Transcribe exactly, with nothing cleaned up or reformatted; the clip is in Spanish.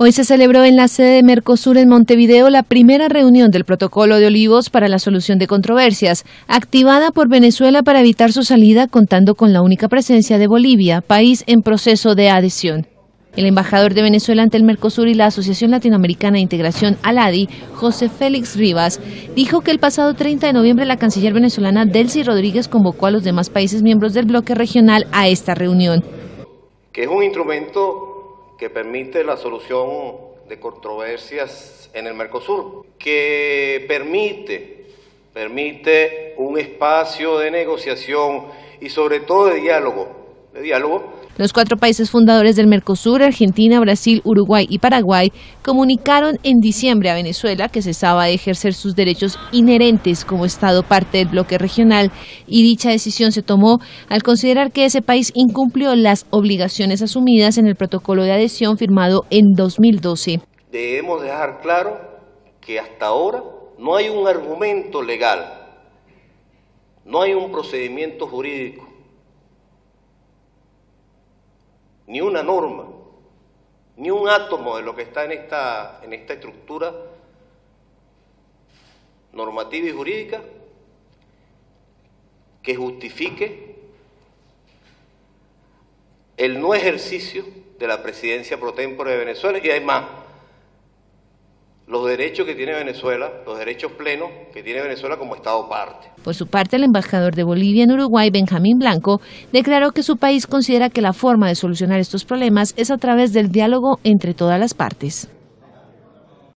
Hoy se celebró en la sede de Mercosur en Montevideo la primera reunión del Protocolo de Olivos para la solución de controversias, activada por Venezuela para evitar su salida, contando con la única presencia de Bolivia, país en proceso de adhesión. El embajador de Venezuela ante el Mercosur y la Asociación Latinoamericana de Integración, Aladi, José Félix Rivas, dijo que el pasado treinta de noviembre la canciller venezolana Delcy Rodríguez convocó a los demás países miembros del bloque regional a esta reunión. Que es un instrumento que permite la solución de controversias en el Mercosur, que permite, permite un espacio de negociación y sobre todo de diálogo, de diálogo. Los cuatro países fundadores del Mercosur, Argentina, Brasil, Uruguay y Paraguay, comunicaron en diciembre a Venezuela que cesaba de ejercer sus derechos inherentes como Estado parte del bloque regional, y dicha decisión se tomó al considerar que ese país incumplió las obligaciones asumidas en el protocolo de adhesión firmado en dos mil doce. Debemos dejar claro que hasta ahora no hay un argumento legal, no hay un procedimiento jurídico, ni una norma, ni un átomo de lo que está en esta, en esta estructura normativa y jurídica que justifique el no ejercicio de la presidencia pro tempore de Venezuela, y además los derechos que tiene Venezuela, los derechos plenos que tiene Venezuela como Estado parte. Por su parte, el embajador de Bolivia en Uruguay, Benjamín Blanco, declaró que su país considera que la forma de solucionar estos problemas es a través del diálogo entre todas las partes.